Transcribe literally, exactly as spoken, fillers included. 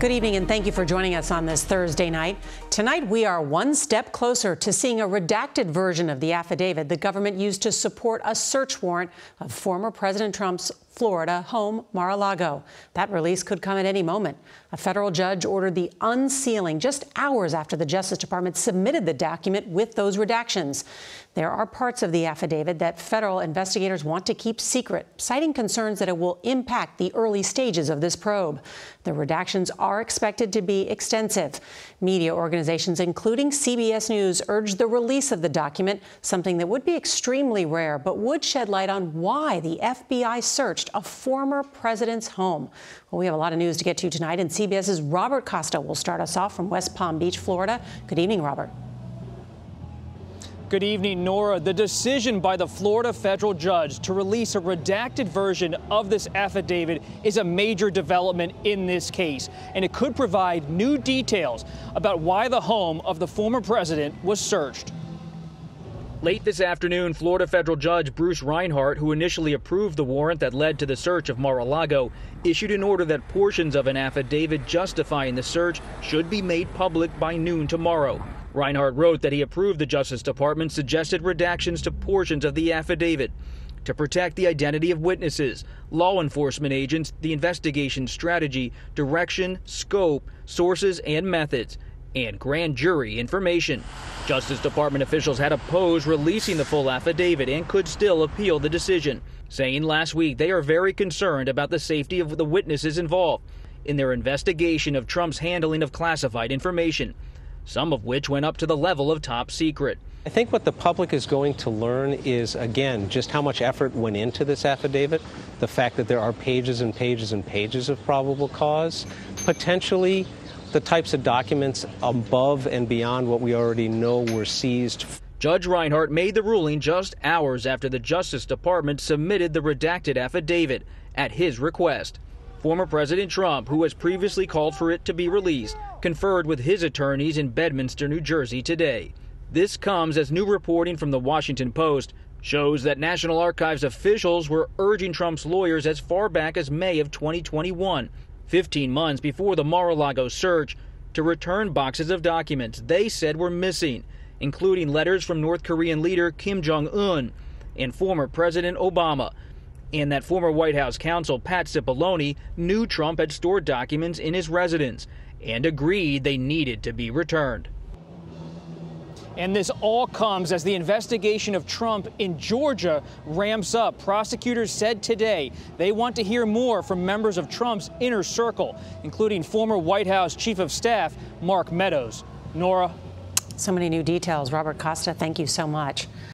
Good evening, and thank you for joining us on this Thursday night. Tonight, we are one step closer to seeing a redacted version of the affidavit the government used to support a search warrant of former President Trump's Florida home, Mar-a-Lago. That release could come at any moment. A federal judge ordered the unsealing just hours after the Justice Department submitted the document with those redactions. There are parts of the affidavit that federal investigators want to keep secret, citing concerns that it will impact the early stages of this probe. The redactions are expected to be extensive. Media organizations, including C B S News, urged the release of the document, something that would be extremely rare, but would shed light on why the F B I searched a former president's home. Well, we have a lot of news to get to tonight, and C B S's Robert Costa will start us off from West Palm Beach, Florida. Good evening, Robert. Good evening, Nora. The decision by the Florida federal judge to release a redacted version of this affidavit is a major development in this case, and it could provide new details about why the home of the former president was searched. Late this afternoon, Florida federal judge Bruce Reinhart, who initially approved the warrant that led to the search of Mar-a-Lago, issued an order that portions of an affidavit justifying the search should be made public by noon tomorrow. Reinhart wrote that he approved the Justice Department's suggested redactions to portions of the affidavit to protect the identity of witnesses, law enforcement agents, the investigation strategy, direction, scope, sources and methods, and grand jury information. Justice Department officials had opposed releasing the full affidavit and could still appeal the decision, saying last week they are very concerned about the safety of the witnesses involved in their investigation of Trump's handling of classified information, some of which went up to the level of top secret. I think what the public is going to learn is, again, just how much effort went into this affidavit, the fact that there are pages and pages and pages of probable cause, potentially the types of documents above and beyond what we already know were seized. Judge Reinhart made the ruling just hours after the Justice Department submitted the redacted affidavit at his request. Former President Trump, who has previously called for it to be released, conferred with his attorneys in Bedminster, New Jersey today. This comes as new reporting from the Washington Post shows that National Archives officials were urging Trump's lawyers as far back as May of twenty twenty-one, fifteen months before the Mar-a-Lago search, to return boxes of documents they said were missing, including letters from North Korean leader Kim Jong-un and former President Obama, and that former White House counsel Pat Cipollone knew Trump had stored documents in his residence and agreed they needed to be returned. And this all comes as the investigation of Trump in Georgia ramps up. Prosecutors said today they want to hear more from members of Trump's inner circle, including former White House Chief of Staff Mark Meadows. Nora. So many new details. Robert Costa, thank you so much.